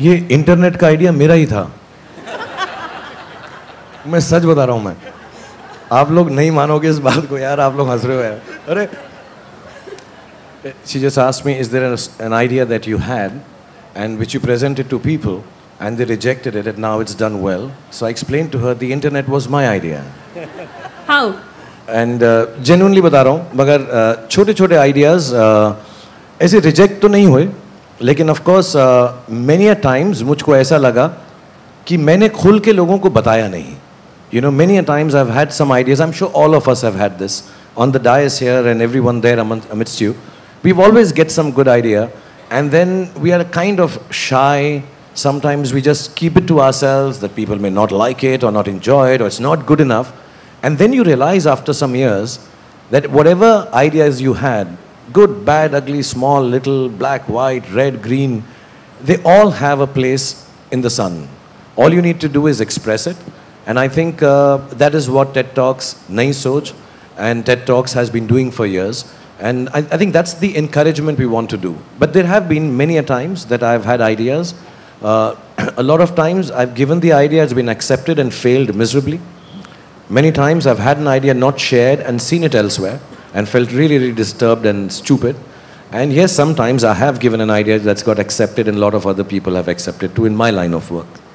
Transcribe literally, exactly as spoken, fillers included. ये इंटरनेट का आइडिया मेरा ही था, मैं सच बता रहा हूँ मैं। आप लोग नहीं मानोगे इस बात को यार, आप लोग हंस रहे हो यार। अरे she just asked me, is there an idea that you had and which you presented to people and they rejected it and now it's done well? So I explained to her the internet was my idea. How? And uh, genuinely बता रहा हूँ, मगर छोटे-छोटे ideas ऐसे reject तो नहीं हुए, लेकिन of course many a times मुझको ऐसा लगा कि मैंने खुल के लोगों को बताया नहीं। You know, many a times I've had some ideas. I'm sure all of us have had this on the dais here and everyone there amidst you. We've always get some good idea and then we are kind of shy. Sometimes we just keep it to ourselves that people may not like it or not enjoy it or it's not good enough. And then you realize after some years that whatever ideas you had, good, bad, ugly, small, little, black, white, red, green, they all have a place in the sun. All you need to do is express it. And I think uh, that is what TED Talks, Nai Soch and TED Talks has been doing for years. And I, I think that's the encouragement we want to do. But there have been many a times that I've had ideas. Uh, a lot of times I've given the idea, it's been accepted and failed miserably. Many times I've had an idea not shared and seen it elsewhere and felt really, really disturbed and stupid. And yes, sometimes I have given an idea that's got accepted and a lot of other people have accepted too in my line of work.